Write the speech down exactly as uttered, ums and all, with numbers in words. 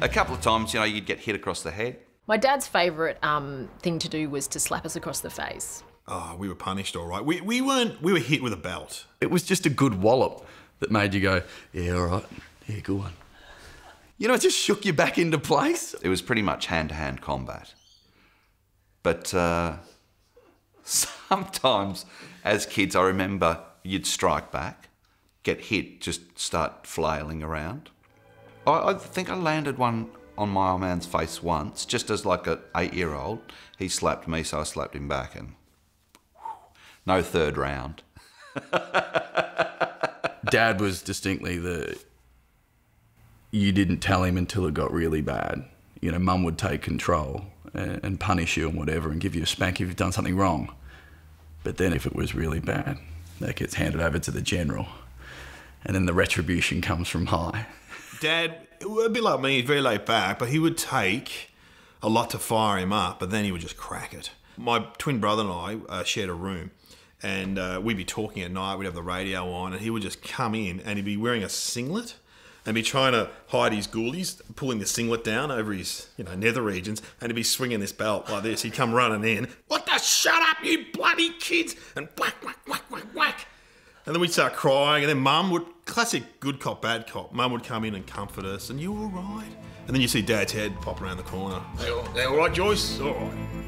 a couple of times, you know, you'd get hit across the head. My dad's favourite um, thing to do was to slap us across the face. Oh, we were punished, all right. We, we weren't, we were hit with a belt. It was just a good wallop that made you go, yeah, all right, yeah, good one. You know, it just shook you back into place. It was pretty much hand-to-hand combat. But uh, sometimes, as kids, I remember you'd strike back, get hit, just start flailing around. I, I think I landed one on my old man's face once, just as like an eight-year-old. He slapped me, so I slapped him back, and no third round. Dad was distinctly the... You didn't tell him until it got really bad. You know, Mum would take control and, and punish you and whatever and give you a spank if you've done something wrong. But then if it was really bad, that gets handed over to the general. And then the retribution comes from high. Dad, a bit like me, very laid back, but he would take a lot to fire him up, but then he would just crack it. My twin brother and I uh, shared a room, and uh, we'd be talking at night, we'd have the radio on, and he would just come in and he'd be wearing a singlet and be trying to hide his ghoulies, pulling the singlet down over his, you know, nether regions, and he'd be swinging this belt like this. He'd come running in, what the, shut up, you bloody kids, and whack, whack, whack, whack, whack. And then we'd start crying, and then Mum would, classic good cop, bad cop, Mum would come in and comfort us, and you all right? And then you see Dad's head pop around the corner. They all, they all right, Joyce? All right.